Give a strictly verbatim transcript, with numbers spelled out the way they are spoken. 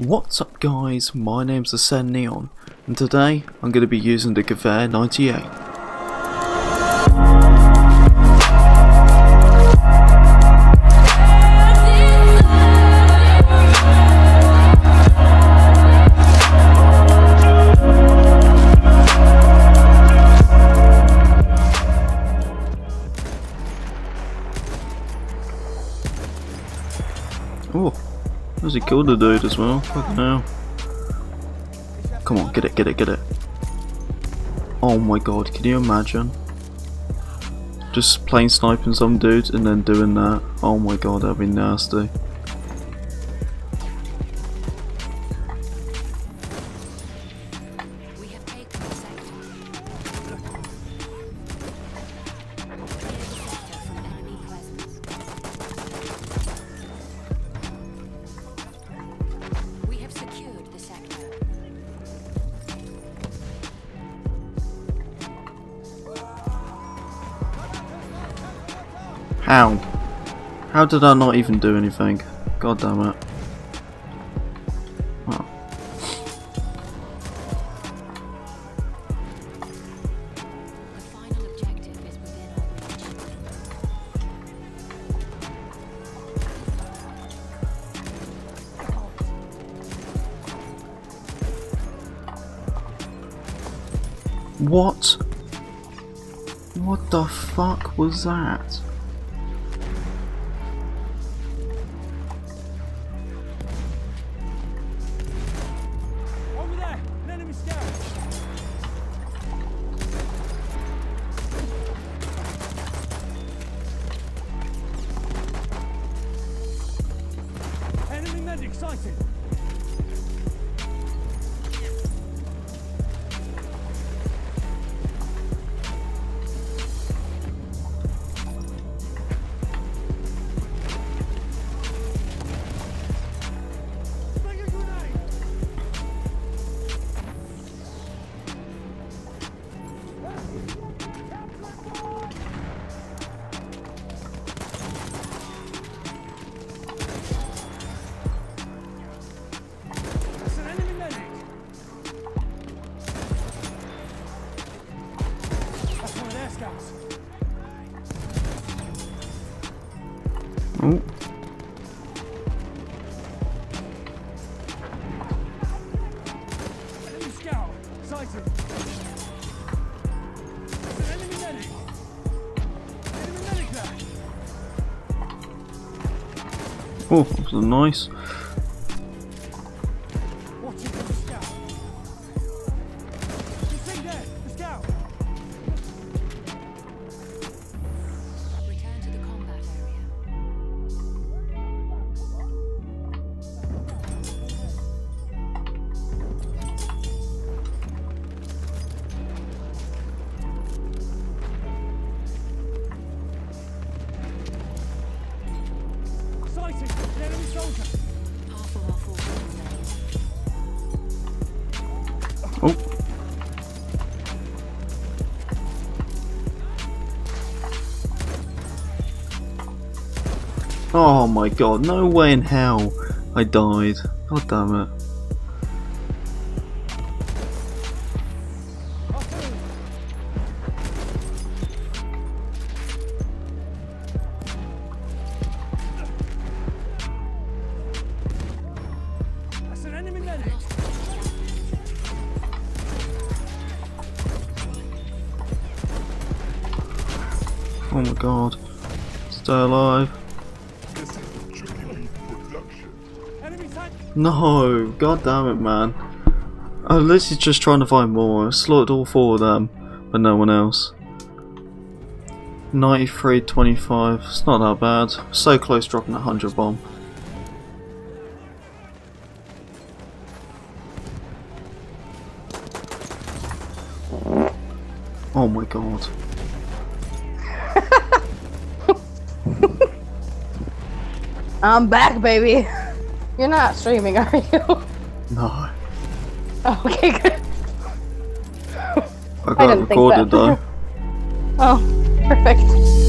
What's up guys, my name's Ascend Neon and today I'm going to be using the Gewehr ninety-eight. Oh, that's a killer dude as well, fucking hell. Come on, get it, get it, get it. Oh my god, can you imagine? Just plain sniping some dude and then doing that. Oh my god, that'd be nasty. Ow. How did I not even do anything? God damn it. Oh. The final objective is within our reach. What? What the fuck was that? Excited. Oh. Enemy scout sighted. There's an enemy medic. Enemy medic there. Oh, that's nice. Oh. Oh my god, no way in hell I died. God damn it. Oh my god, stay alive. This is no, god damn it, man. I was literally just trying to find more. I slaughtered all four of them, but no one else. ninety-three twenty-five, it's not that bad. So close dropping a one hundred bomb. Oh my god. I'm back, baby. You're not streaming, are you? No. Okay, good. I got it recorded though. Oh, perfect.